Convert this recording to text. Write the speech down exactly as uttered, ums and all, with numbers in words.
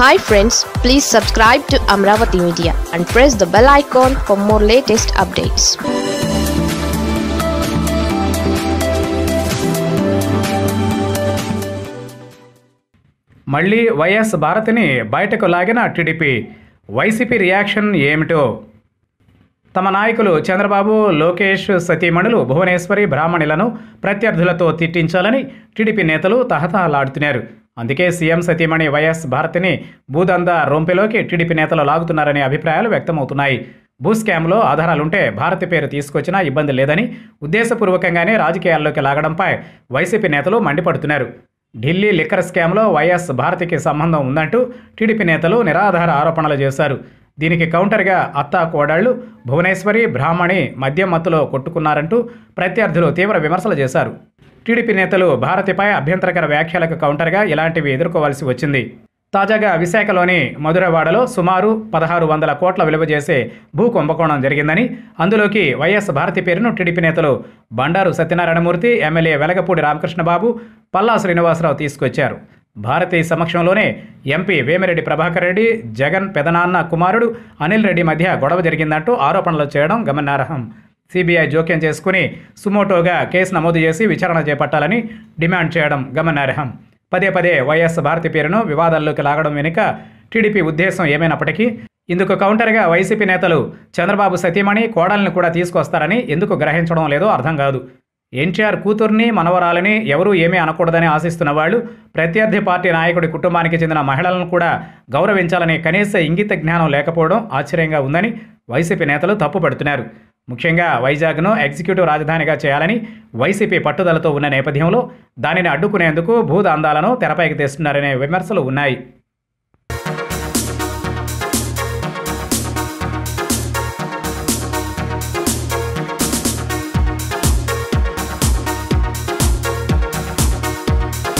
Hi friends, please subscribe to Amaravathi Media and press the bell icon for more latest updates. Malli Y S Bharathini బయటకు లాగిన TDP YCP reaction ఏమిటో తమ నాయకులు చంద్రబాబు, లోకేష్, సతీమణులు భువనేశ్వరి బ్రాహ్మణులను ప్రత్యర్థులతో తిట్టించాలని TDP నేతలు తహతహలాడుతున్నారు. అందుకే సీఎం సతీమణి వైఎస్ భారతిని భూదంద రొంపెలోకి టీడీపీ నేతలు లాగుతున్నారనే అభిప్రాయాలు వ్యక్తమవుతున్నాయి. భూ స్కామ్లో ఆధారాలుంటే భారతి పేరు తీసుకొచ్చినా ఇబ్బంది లేదని ఉద్దేశపూర్వకంగానే రాజకీయాల్లోకి లాగడంపై వైసీపీ నేతలు మండిపడుతున్నారు. ఢిల్లీ లిక్కర్ స్కామ్లో వైఎస్ భారతికి సంబంధం ఉందంటూ టీడీపీ నేతలు నిరాధార ఆరోపణలు చేశారు. దీనికి కౌంటర్గా అత్తా కోడళ్లు భువనేశ్వరి బ్రాహ్మణి మద్యం మత్తులో కొట్టుకున్నారంటూ ప్రత్యర్థులు తీవ్ర విమర్శలు చేశారు. టీడీపీ నేతలు భారతిపై అభ్యంతరకర వ్యాఖ్యలకు కౌంటర్గా ఇలాంటివి ఎదుర్కోవాల్సి వచ్చింది. తాజాగా విశాఖలోని మధురవాడలో సుమారు పదహారు వందల కోట్ల విలువ చేసే భూ కుంభకోణం జరిగిందని, అందులోకి వైఎస్ భారతి పేరును టీడీపీ నేతలు బండారు సత్యనారాయణ మూర్తి, ఎమ్మెల్యే వెలగపూడి రామకృష్ణబాబు, పల్లా శ్రీనివాసరావు తీసుకొచ్చారు. భారతి సమక్షంలోనే ఎంపీ వేమిరెడ్డి ప్రభాకర్రెడ్డి, జగన్ పెదనాన్న కుమారుడు అనిల్ రెడ్డి మధ్య గొడవ జరిగిందంటూ ఆరోపణలు చేయడం గమనార్హం. సిబిఐ జోక్యం చేసుకుని సుమోటోగా కేసు నమోదు చేసి విచారణ చేపట్టాలని డిమాండ్ చేయడం గమనార్హం. పదే పదే వైఎస్ భారతి పేరును వివాదాల్లోకి లాగడం వెనుక టీడీపీ ఉద్దేశం ఏమైనప్పటికీ ఇందుకు కౌంటర్గా వైసీపీ నేతలు చంద్రబాబు సతీమణి కోడల్ని కూడా తీసుకొస్తారని ఎందుకు గ్రహించడం లేదో అర్థం కాదు. ఎన్టీఆర్ కూతుర్ని మనవరాలని ఎవరూ ఏమీ అనకూడదని ఆశిస్తున్న వాళ్ళు ప్రత్యర్థి పార్టీ నాయకుడి కుటుంబానికి చెందిన మహిళలను కూడా గౌరవించాలనే కనీస ఇంగిత జ్ఞానం లేకపోవడం ఆశ్చర్యంగా ఉందని వైసీపీ నేతలు తప్పుపడుతున్నారు. ముఖ్యంగా వైజాగ్ను ఎగ్జిక్యూటివ్ రాజధానిగా చేయాలని వైసీపీ పట్టుదలతో ఉన్న నేపథ్యంలో దానిని అడ్డుకునేందుకు భూదందాలను తెరపైకి తెస్తున్నారనే విమర్శలు ఉన్నాయి.